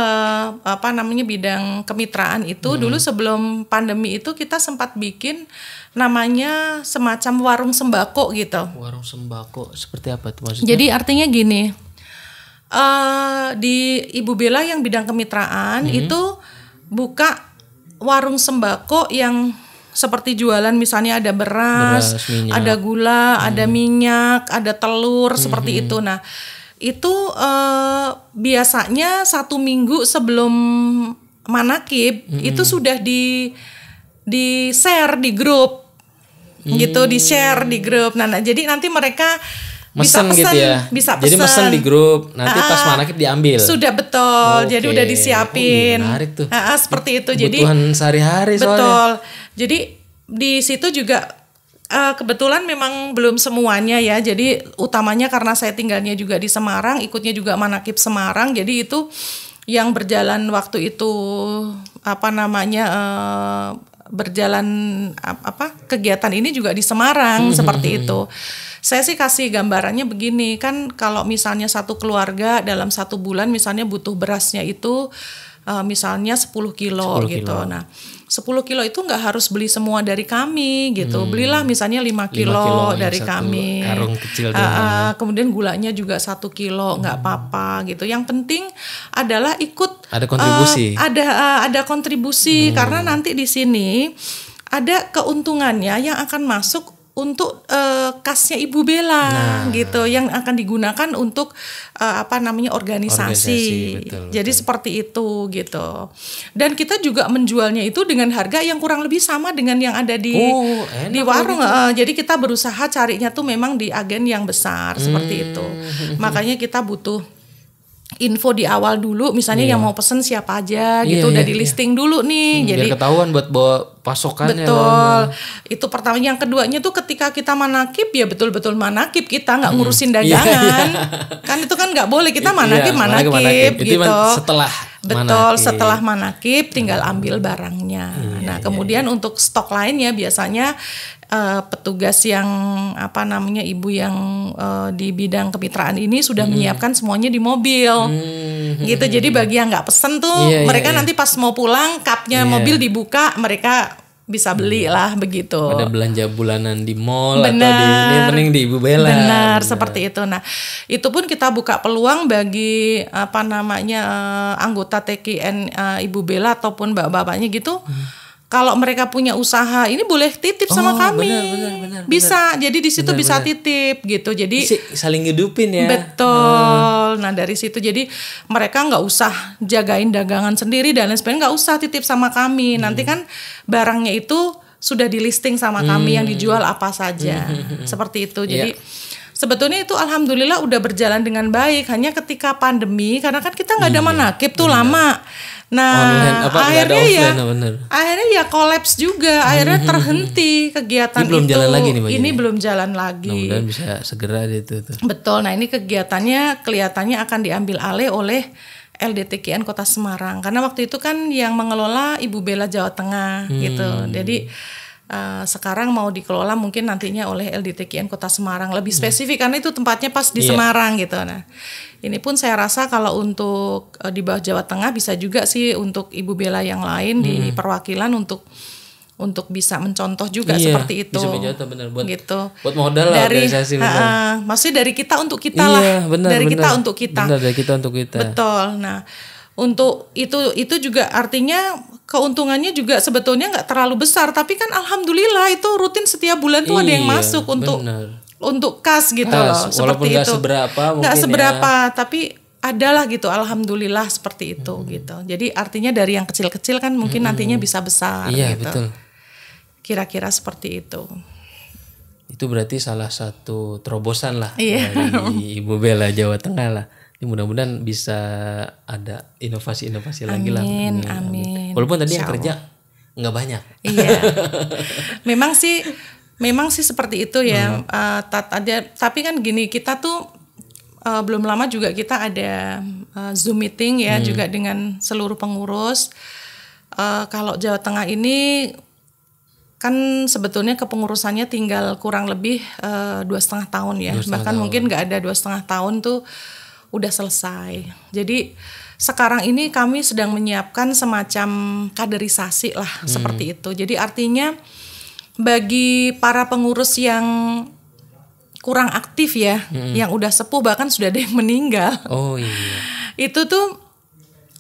apa namanya bidang kemitraan itu hmm. dulu sebelum pandemi itu kita sempat bikin namanya semacam warung sembako gitu. Warung sembako seperti apa tuh maksudnya? Jadi artinya gini. Uh, di Ibu Bela yang bidang kemitraan hmm. itu buka warung sembako yang seperti jualan misalnya ada beras, beras ada gula, hmm. ada minyak, ada telur hmm. seperti itu. Nah itu uh, biasanya satu minggu sebelum manakib hmm. itu sudah di di share di grup hmm. gitu, di share di grup. Nah, nah jadi nanti mereka mesen gitu ya, bisa pesen. Jadi mesen di grup, nanti Aa, pas manakib diambil. Sudah betul, okay. Jadi udah disiapin. Oh, menarik tuh. Aa, seperti itu. Jadi kebutuhan sehari-hari soalnya. Betul. Jadi di situ juga uh, kebetulan memang belum semuanya ya. Jadi utamanya karena saya tinggalnya juga di Semarang, ikutnya juga manakib Semarang. Jadi itu yang berjalan waktu itu apa namanya uh, berjalan apa kegiatan ini juga di Semarang seperti itu. Saya sih kasih gambarannya begini, kan kalau misalnya satu keluarga dalam satu bulan misalnya butuh berasnya itu uh, misalnya sepuluh kilo, sepuluh kilo gitu. Nah, sepuluh kilo itu nggak harus beli semua dari kami gitu. Hmm. Belilah misalnya lima kilo, lima kilo dari kami. Karung kecil uh, uh, kemudian gulanya juga satu kilo, nggak hmm. apa-apa gitu. Yang penting adalah ikut ada kontribusi. Uh, ada uh, ada kontribusi hmm. karena nanti di sini ada keuntungannya yang akan masuk untuk uh, kasnya Ibu Bela nah. gitu yang akan digunakan untuk uh, apa namanya organisasi, organisasi betul, jadi betul. Seperti itu gitu. Dan kita juga menjualnya itu dengan harga yang kurang lebih sama dengan yang ada di oh, di warung gitu. uh, jadi kita berusaha carinya tuh memang di agen yang besar hmm. seperti itu. Makanya kita butuh info di awal dulu, misalnya yeah. yang mau pesen siapa aja yeah, gitu, yeah, udah di listing yeah. dulu nih. Hmm, jadi biar ketahuan buat bawa pasokannya. Betul. Lalu. Itu pertama. Yang keduanya tuh ketika kita manakib ya betul-betul manakib, kita nggak ngurusin dagangan, yeah, yeah. kan itu kan nggak boleh kita manakib yeah, manakib, manakib, manakib gitu. Setelah betul manakib. Setelah manakib tinggal ambil barangnya. Yeah, nah yeah, kemudian yeah. untuk stok lainnya biasanya Uh, petugas yang apa namanya ibu yang uh, di bidang kemitraan ini sudah hmm. menyiapkan semuanya di mobil hmm. gitu. Jadi bagi yang nggak pesen tuh yeah, mereka yeah, nanti yeah. pas mau pulang kapnya yeah. mobil dibuka mereka bisa beli lah begitu. Ada belanja bulanan di mall atau di ini mending di Ibu Bela. Benar, benar seperti itu. Nah itu pun kita buka peluang bagi apa namanya uh, anggota T Q N uh, Ibu Bela ataupun bapak-bapaknya gitu. Hmm. Kalau mereka punya usaha, ini boleh titip oh, sama kami. Benar, benar, benar, bisa, benar. Jadi di situ benar, bisa benar. Titip gitu. Jadi saling ngidupin ya. Betul. Hmm. Nah dari situ jadi mereka nggak usah jagain dagangan sendiri dan lain sebagainya, nggak usah titip sama kami. Hmm. Nanti kan barangnya itu sudah di listing sama kami hmm. yang dijual apa saja, hmm. seperti itu. Jadi yeah. Sebetulnya itu alhamdulillah udah berjalan dengan baik. Hanya ketika pandemi, karena kan kita nggak ada manakib tuh bener. lama. Nah online, apa, akhirnya ya, bener. akhirnya ya kolaps juga. Akhirnya terhenti kegiatan ini belum itu. Jalan lagi nih, ini belum jalan lagi. Mudah-mudahan bisa segera itu. Tuh. Betul. Nah ini kegiatannya kelihatannya akan diambil alih oleh L D T K N Kota Semarang. Karena waktu itu kan yang mengelola Ibu Bela Jawa Tengah hmm. gitu. Jadi Uh, sekarang mau dikelola mungkin nantinya oleh L D T K N Kota Semarang lebih spesifik, hmm. karena itu tempatnya pas di yeah. Semarang gitu. Nah, ini pun saya rasa kalau untuk uh, di bawah Jawa Tengah bisa juga sih untuk Ibu Bela yang lain hmm. di perwakilan untuk untuk bisa mencontoh juga yeah, seperti itu. Bisa mencontoh, bener, buat, gitu. Buat modal lah organisasi benar. Uh, maksudnya dari kita untuk kita yeah, lah, bener, dari bener, kita bener, untuk kita. Bener, dari kita untuk kita. Betul. Nah, untuk itu itu juga artinya keuntungannya juga sebetulnya nggak terlalu besar, tapi kan alhamdulillah itu rutin setiap bulan tuh iya, ada yang masuk untuk bener. untuk kas gitu kas, loh, seperti itu. Seberapa, nggak seberapa, ya. tapi adalah gitu, alhamdulillah seperti itu hmm. gitu. Jadi artinya dari yang kecil-kecil kan mungkin hmm. nantinya bisa besar. Iya gitu. Betul. Kira-kira seperti itu. Itu berarti salah satu terobosan lah iya. dari Ibu Bela Jawa Tengah lah. Mudah-mudahan bisa ada inovasi-inovasi lagi lah. Amin, amin. Walaupun tadi yang kerja nggak banyak. Iya. Memang sih, memang sih seperti itu ya. Hmm. Uh, ada, tapi kan gini, kita tuh uh, belum lama juga kita ada uh, Zoom meeting ya, hmm. juga dengan seluruh pengurus. Uh, kalau Jawa Tengah ini kan sebetulnya kepengurusannya tinggal kurang lebih uh, dua setengah tahun ya. Bahkan tahun. mungkin nggak ada dua setengah tahun tuh. Udah selesai. Jadi sekarang ini kami sedang menyiapkan semacam kaderisasi lah hmm. seperti itu. Jadi artinya bagi para pengurus yang kurang aktif ya, hmm. yang udah sepuh bahkan sudah ada yang meninggal. Oh iya. Itu tuh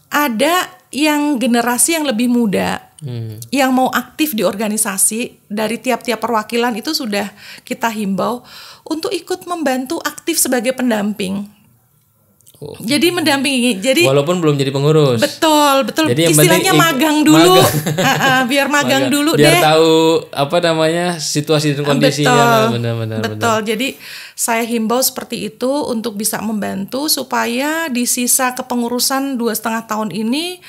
ada yang generasi yang lebih muda. Hmm. Yang mau aktif di organisasi dari tiap-tiap perwakilan itu sudah kita himbau untuk ikut membantu aktif sebagai pendamping. Oh. Jadi mendampingi, jadi walaupun belum jadi pengurus, betul betul. Jadi istilahnya magang dulu, magang. uh, uh, biar magang, magang dulu biar deh. Biar tahu apa namanya situasi dan kondisinya. Benar-benar. Betul. Benar. Jadi saya himbau seperti itu untuk bisa membantu supaya di sisa kepengurusan dua setengah tahun ini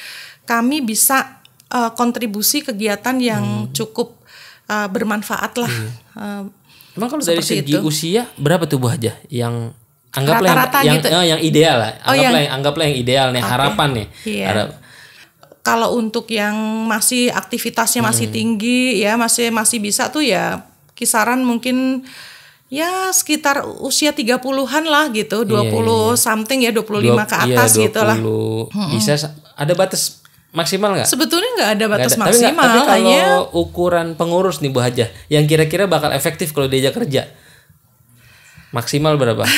kami bisa uh, kontribusi kegiatan yang hmm. cukup uh, bermanfaat lah. Hmm. Uh, Emang kalau dari segi itu. usia berapa tuh Bu Haja yang anggaplah rata-rata yang, gitu. yang, yang ideal lah, anggaplah, oh, yang, yang, anggaplah yang ideal nih, okay. harapan nih. Iya. Harap. Kalau untuk yang masih aktivitasnya masih hmm. tinggi ya, masih masih bisa tuh ya kisaran mungkin ya sekitar usia tiga puluhan lah gitu, dua puluh iya, iya. something ya, dua puluh lima ke atas iya, gitu lah. Bisa ada batas maksimal nggak? Sebetulnya nggak ada batas gak ada. maksimal. Tapi, tapi kalau hanya... ukuran pengurus nih Bu Haja, yang kira-kira bakal efektif kalau diajak kerja maksimal berapa?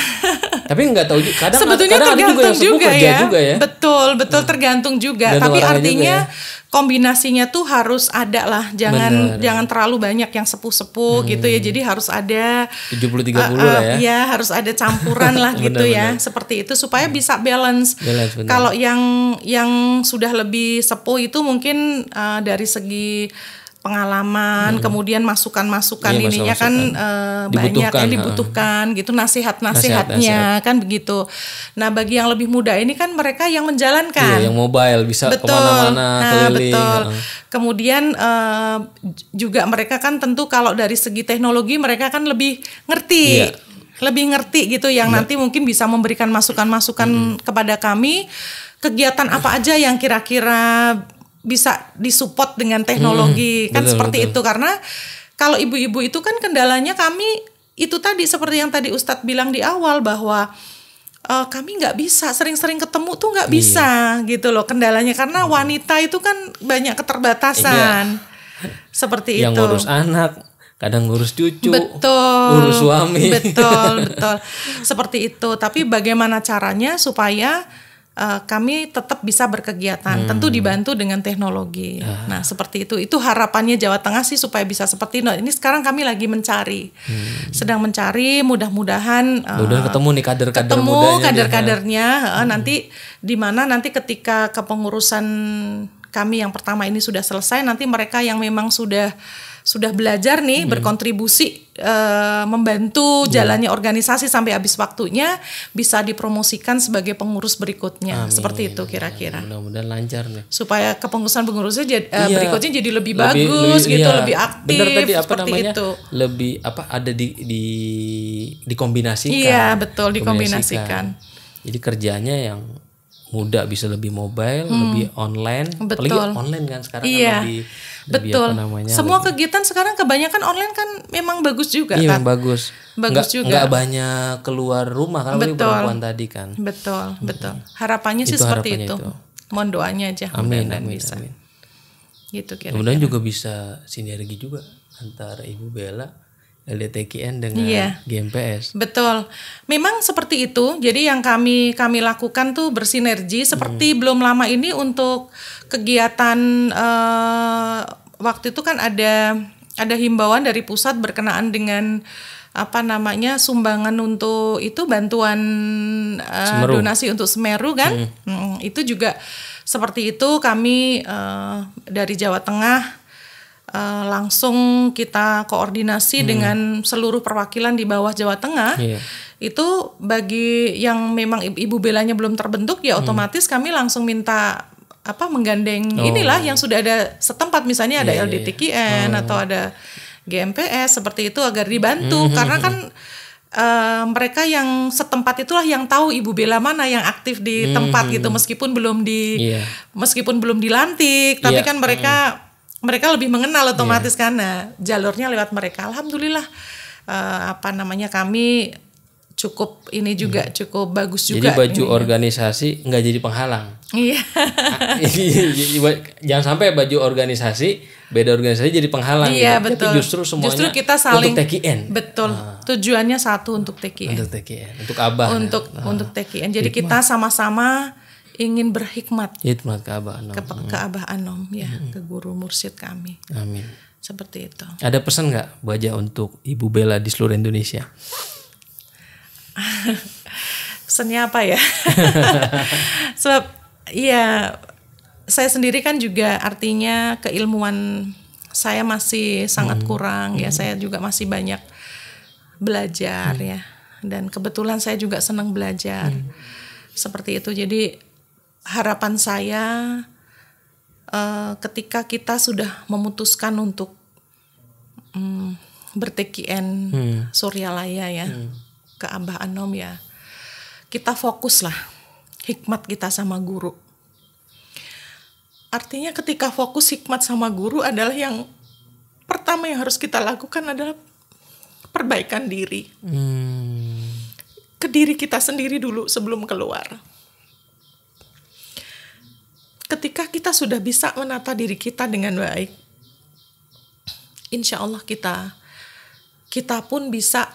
Tapi nggak tahu juga. Kadang, sebetulnya kadang tergantung juga, juga, ya. juga ya. Betul, betul hmm. tergantung juga. Gantung Tapi artinya juga ya. kombinasinya tuh harus ada lah. Jangan Bener. jangan terlalu banyak yang sepuh-sepuh hmm. gitu ya. Jadi harus ada tujuh puluh tiga puluh uh, uh, lah ya. Ya, harus ada campuran lah gitu Bener, ya. Bener. Seperti itu supaya bisa balance. balance Kalau yang yang sudah lebih sepuh itu mungkin uh, dari segi pengalaman, hmm. kemudian masukan-masukan iya, ininya kan uh, banyak yang dibutuhkan, uh. gitu nasihat-nasihatnya nasihat, nasihat. kan begitu. Nah bagi yang lebih muda ini kan mereka yang menjalankan, iya, yang mobile bisa betul. kemana-mana, nah, keliling. Betul. Uh. Kemudian uh, juga mereka kan tentu kalau dari segi teknologi mereka kan lebih ngerti. Iya. Lebih ngerti gitu yang Bener. nanti mungkin bisa memberikan masukan-masukan hmm. kepada kami. Kegiatan apa aja yang kira-kira bisa disupport dengan teknologi hmm, kan betul, seperti betul. itu. Karena kalau ibu-ibu itu kan kendalanya kami itu tadi seperti yang tadi Ustadz bilang di awal bahwa uh, kami nggak bisa sering-sering ketemu tuh nggak bisa iya. gitu loh kendalanya, karena wanita itu kan banyak keterbatasan iya. seperti yang itu. Yang ngurus anak, kadang ngurus cucu, betul, ngurus suami, betul betul seperti itu. Tapi bagaimana caranya supaya Uh, kami tetap bisa berkegiatan, hmm. tentu dibantu dengan teknologi. Ah. Nah, seperti itu. Itu harapannya Jawa Tengah sih supaya bisa seperti ini. Ini sekarang kami lagi mencari, hmm. sedang mencari. Mudah-mudahan mudah uh, ketemu nih kader-kader ketemu mudanya kader-kadernya. Hmm. Uh, nanti di mana nanti ketika kepengurusan kami yang pertama ini sudah selesai, nanti mereka yang memang sudah sudah belajar nih, hmm. berkontribusi e, membantu yeah. jalannya organisasi sampai habis waktunya, bisa dipromosikan sebagai pengurus berikutnya. Amin. Seperti itu kira-kira. Mudah-mudahan lancar nih. Supaya kepengurusan pengurusnya jad, yeah. berikutnya jadi lebih, lebih bagus lebih, gitu, iya. lebih aktif. Bener tadi apa seperti namanya? Itu. Lebih apa ada di di dikombinasikan. Iya, betul, dikombinasikan. dikombinasikan. Jadi kerjanya yang muda bisa lebih mobile, hmm. lebih online, betul. Apalagi online kan sekarang iya. kan lebih, betul. Lebih apa namanya, semua lebih. Kegiatan sekarang kebanyakan online kan memang bagus juga iya, kan. Iya, bagus. Bagus nggak, juga. Nggak banyak keluar rumah kan betul. Perempuan tadi kan. Betul, betul. Harapannya sih itu seperti harapannya itu. itu. Mohon doanya aja. Amin, amin, bisa. amin. Gitu kira-kira. Kemudian juga bisa sinergi juga antara Ibu Bela, L D T K N dengan iya, G M P S. Betul. Memang seperti itu. Jadi yang kami kami lakukan tuh bersinergi. Seperti hmm. belum lama ini untuk kegiatan eh, waktu itu kan ada ada himbauan dari pusat berkenaan dengan apa namanya sumbangan untuk itu bantuan eh, donasi untuk Semeru kan. Hmm. Hmm, itu juga seperti itu kami eh, dari Jawa Tengah. Uh, langsung kita koordinasi hmm. dengan seluruh perwakilan di bawah Jawa Tengah. Yeah. Itu bagi yang memang Ibu Belanya belum terbentuk ya otomatis hmm. kami langsung minta apa menggandeng oh. inilah yang sudah ada setempat, misalnya ada yeah, L D T K N yeah. oh. atau ada G M P S seperti itu agar dibantu hmm. karena kan Uh, mereka yang setempat itulah yang tahu Ibu Bela mana yang aktif di hmm. tempat gitu, meskipun belum di yeah. meskipun belum dilantik yeah. tapi kan mereka hmm. mereka lebih mengenal otomatis yeah. karena jalurnya lewat mereka. Alhamdulillah uh, apa namanya kami cukup ini juga yeah. cukup bagus juga. Jadi baju ini, organisasi nggak jadi penghalang. Iya. Yeah. Jangan sampai baju organisasi beda organisasi jadi penghalang. Iya yeah, betul. Tapi justru semuanya justru kita saling untuk T Q N. Betul. Ah. Tujuannya satu untuk T Q N. Untuk T K N. Untuk Abah. Untuk ah. untuk T K N. Jadi Hikmat. Kita sama-sama ingin berhikmat, hikmat ke Abah Anom, ke, ke Abah Anom ya, hmm. ke guru mursyid kami. Amin. Seperti itu. Ada pesan nggak baja untuk Ibu Bela di seluruh Indonesia? Pesannya apa ya? Sebab ya saya sendiri kan juga artinya keilmuan saya masih sangat hmm. kurang hmm. ya. Saya juga masih banyak belajar hmm. ya. Dan kebetulan saya juga senang belajar hmm. seperti itu. Jadi harapan saya uh, ketika kita sudah memutuskan untuk um, ber-T Q N hmm. Suryalaya ya hmm. ke Abah Anom ya, kita fokuslah hikmat kita sama guru. Artinya ketika fokus hikmat sama guru adalah yang pertama yang harus kita lakukan adalah perbaikan diri hmm. ke diri kita sendiri dulu sebelum keluar. Ketika kita sudah bisa menata diri kita dengan baik, insya Allah kita kita pun bisa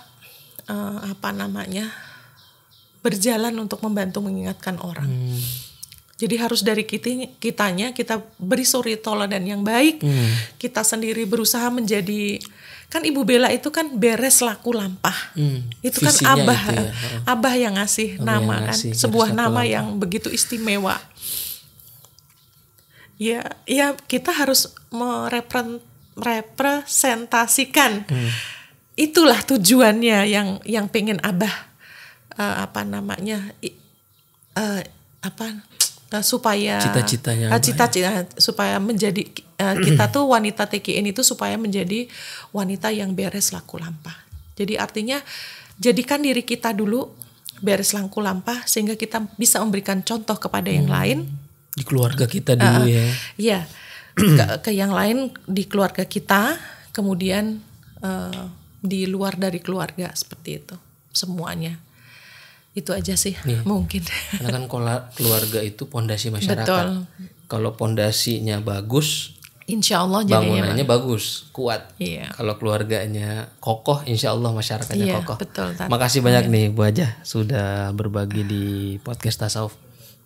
uh, apa namanya berjalan untuk membantu mengingatkan orang. Hmm. Jadi harus dari kita, kitanya kita beri suri toladan yang baik. Hmm. Kita sendiri berusaha menjadi, kan Ibu Bela itu kan beres laku lampah. Hmm. Itu Visinya kan abah itu ya. Abah yang ngasih abah nama yang ngasih, kan sebuah nama lampah yang begitu istimewa. Ya, ya kita harus merepresentasikan hmm. itulah tujuannya yang yang pengen abah uh, apa namanya uh, apa uh, supaya cita-citanya uh, cita-cita ya? Supaya menjadi uh, kita tuh wanita T Q N itu supaya menjadi wanita yang beres laku lampah. Jadi artinya jadikan diri kita dulu beres laku lampah sehingga kita bisa memberikan contoh kepada hmm. yang lain. Di keluarga kita dulu uh, ya. Iya. Ke, ke yang lain di keluarga kita, kemudian uh, di luar dari keluarga seperti itu. Semuanya. Itu aja sih nih, mungkin. Karena kan keluarga itu pondasi masyarakat. Betul. Kalau pondasinya bagus, insya Allah bangunannya bagus, kuat. Iya. Kalau keluarganya kokoh, insya Allah masyarakatnya iya, kokoh. Betul. Tata. Makasih banyak nih Bu Aja sudah berbagi di podcast Tasawuf.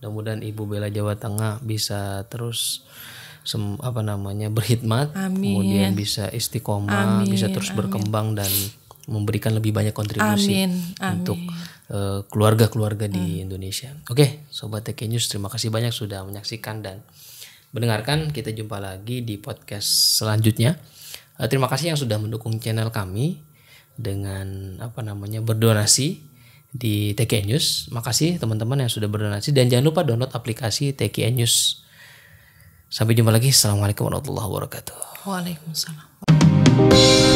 Mudah-mudahan Ibu Bela Jawa Tengah bisa terus sem, apa namanya berkhidmat, amin. Kemudian bisa istiqomah, amin. Bisa terus amin. Berkembang dan memberikan lebih banyak kontribusi amin. Amin. Untuk keluarga-keluarga uh, di hmm. Indonesia. Oke, okay, Sobat T Q N News, terima kasih banyak sudah menyaksikan dan mendengarkan. Kita jumpa lagi di podcast selanjutnya. Terima kasih yang sudah mendukung channel kami dengan apa namanya berdonasi di T Q N News. Makasih teman-teman yang sudah berdonasi, dan jangan lupa download aplikasi T Q N News. Sampai jumpa lagi. Assalamualaikum warahmatullahi wabarakatuh. Waalaikumsalam.